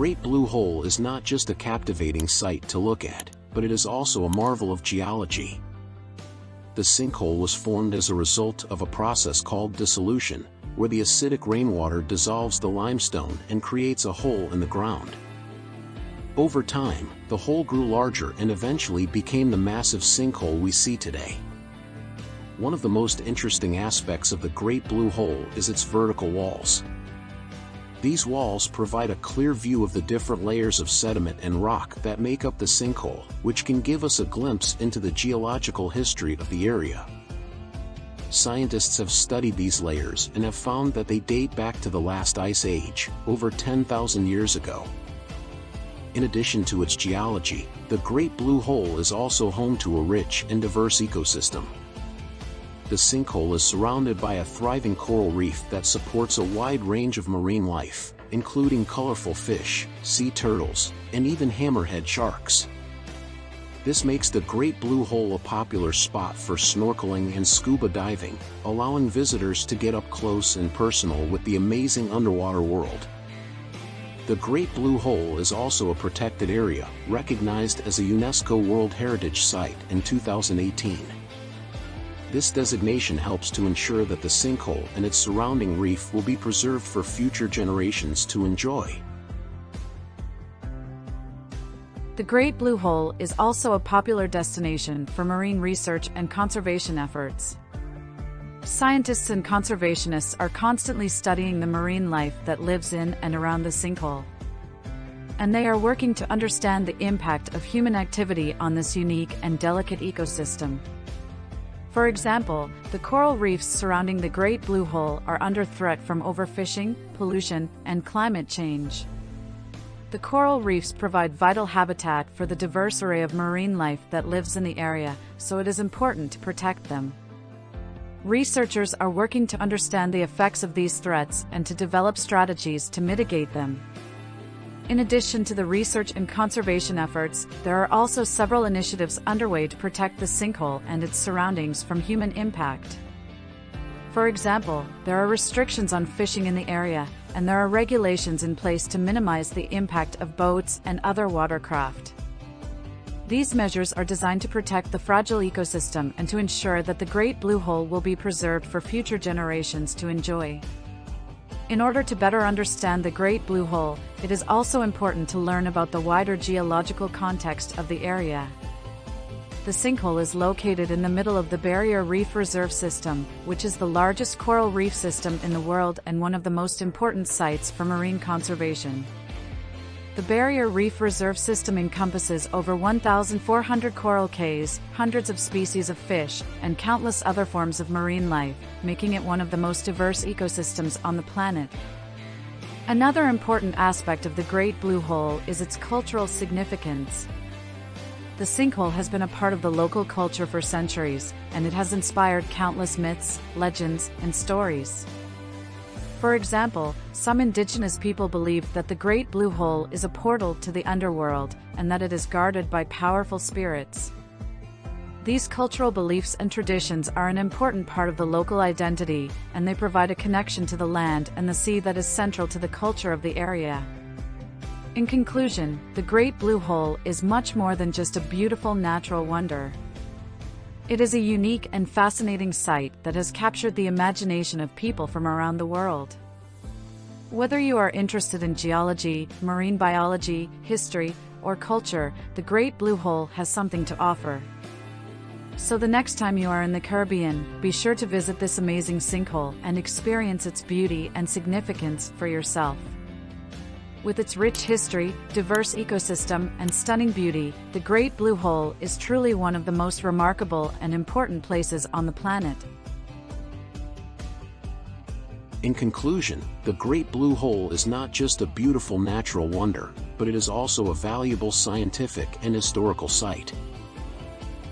Great Blue Hole is not just a captivating sight to look at, but it is also a marvel of geology. The sinkhole was formed as a result of a process called dissolution, where the acidic rainwater dissolves the limestone and creates a hole in the ground. Over time, the hole grew larger and eventually became the massive sinkhole we see today. One of the most interesting aspects of the Great Blue Hole is its vertical walls. These walls provide a clear view of the different layers of sediment and rock that make up the sinkhole, which can give us a glimpse into the geological history of the area. Scientists have studied these layers and have found that they date back to the last ice age, over 10,000 years ago. In addition to its geology, the Great Blue Hole is also home to a rich and diverse ecosystem. The sinkhole is surrounded by a thriving coral reef that supports a wide range of marine life, including colorful fish, sea turtles, and even hammerhead sharks. This makes the Great Blue Hole a popular spot for snorkeling and scuba diving, allowing visitors to get up close and personal with the amazing underwater world. The Great Blue Hole is also a protected area, recognized as a UNESCO World Heritage Site in 2018. This designation helps to ensure that the sinkhole and its surrounding reef will be preserved for future generations to enjoy. The Great Blue Hole is also a popular destination for marine research and conservation efforts. Scientists and conservationists are constantly studying the marine life that lives in and around the sinkhole, and they are working to understand the impact of human activity on this unique and delicate ecosystem. For example, the coral reefs surrounding the Great Blue Hole are under threat from overfishing, pollution, and climate change. The coral reefs provide vital habitat for the diverse array of marine life that lives in the area, so it is important to protect them. Researchers are working to understand the effects of these threats and to develop strategies to mitigate them. In addition to the research and conservation efforts, there are also several initiatives underway to protect the sinkhole and its surroundings from human impact. For example, there are restrictions on fishing in the area, and there are regulations in place to minimize the impact of boats and other watercraft. These measures are designed to protect the fragile ecosystem and to ensure that the Great Blue Hole will be preserved for future generations to enjoy. In order to better understand the Great Blue Hole, it is also important to learn about the wider geological context of the area. The sinkhole is located in the middle of the Barrier Reef Reserve System, which is the largest coral reef system in the world and one of the most important sites for marine conservation. The Barrier Reef Reserve System encompasses over 1,400 coral cays, hundreds of species of fish, and countless other forms of marine life, making it one of the most diverse ecosystems on the planet. Another important aspect of the Great Blue Hole is its cultural significance. The sinkhole has been a part of the local culture for centuries, and it has inspired countless myths, legends, and stories. For example, some indigenous people believe that the Great Blue Hole is a portal to the underworld, and that it is guarded by powerful spirits. These cultural beliefs and traditions are an important part of the local identity, and they provide a connection to the land and the sea that is central to the culture of the area. In conclusion, the Great Blue Hole is much more than just a beautiful natural wonder. It is a unique and fascinating site that has captured the imagination of people from around the world. Whether you are interested in geology, marine biology, history, or culture, the Great Blue Hole has something to offer. So the next time you are in the Caribbean, be sure to visit this amazing sinkhole and experience its beauty and significance for yourself. With its rich history, diverse ecosystem, and stunning beauty, the Great Blue Hole is truly one of the most remarkable and important places on the planet. In conclusion, the Great Blue Hole is not just a beautiful natural wonder, but it is also a valuable scientific and historical site.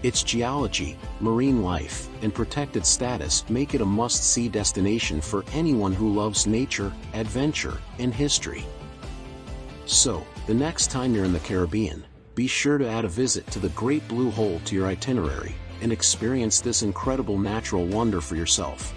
Its geology, marine life, and protected status make it a must-see destination for anyone who loves nature, adventure, and history. So, the next time you're in the Caribbean, be sure to add a visit to the Great Blue Hole to your itinerary, and experience this incredible natural wonder for yourself.